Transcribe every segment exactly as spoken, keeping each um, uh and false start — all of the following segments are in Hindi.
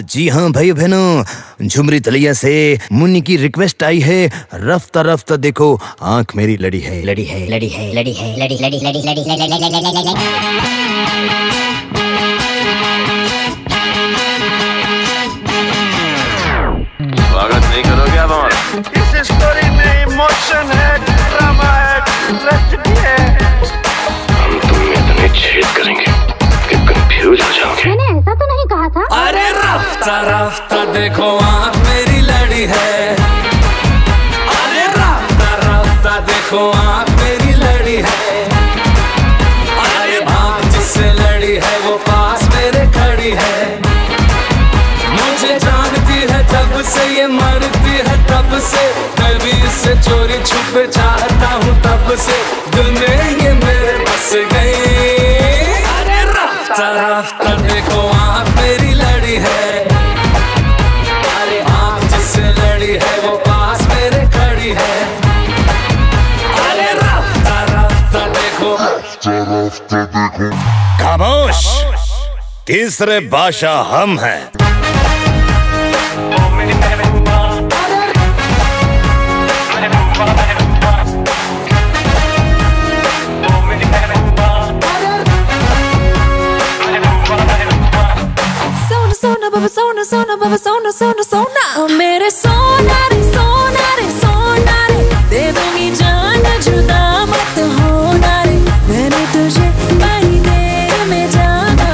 जी हाँ भाई बहनों, झुमरी तलिया से मुन्नी की रिक्वेस्ट आई है, रफ्ता रफ्ता देखो आंख मेरी लड़ी है। लड़ी है लड़ी है लड़ी है लड़ी लड़ी लड़ी लड़ी स्वागत नहीं करोगे आप हमारा? इस स्टोरी में इमोशन है, ड्रामा है, ट्रेजेडी है। हम तुम्हें इतने छेद करेंगे कि कंफ्यूज हो जाओगे। मैंने ऐसा तो नहीं कहा था। अरे रफ्ता रफ्ता देखो आंख मेरी लड़ी है। अरे रफ्ता रफ्ता देखो आंख मेरी लड़ी है। अरे आंख जिससे लड़ी है वो पास मेरे खड़ी है। मुझे जानती है तब से, ये मरती है तब से। कभी इससे चोरी छुप चाहता हूँ तब से। दुनिया ये मेरे बस गई। अरे रफ्ता रफ्ता देखो आंख मेरी लड़ी है। अरे आंख जिससे लड़ी है वो पास मेरे खड़ी है। अरे रफ्ता रफ्ता देखो, रफ्ता रफ्ता देखो। खामोश, तीसरे बादशाह हम हैं। Baba sona sona baba sona sona sona oh mere sona re sona re sona re de dungi jaan juda mat hona re maine tujhe maine mein jana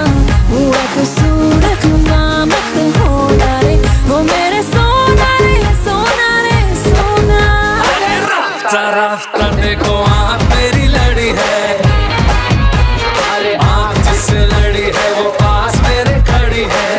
hua tu surat na mat hona re oh mere sona re sona re sona are rafta rafta dekho aankh meri ladi hai are aankh jisse ladi hai wo paas mere khadi hai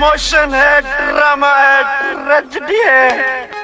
emotion है, ड्रामा है, ट्रेजेडी है।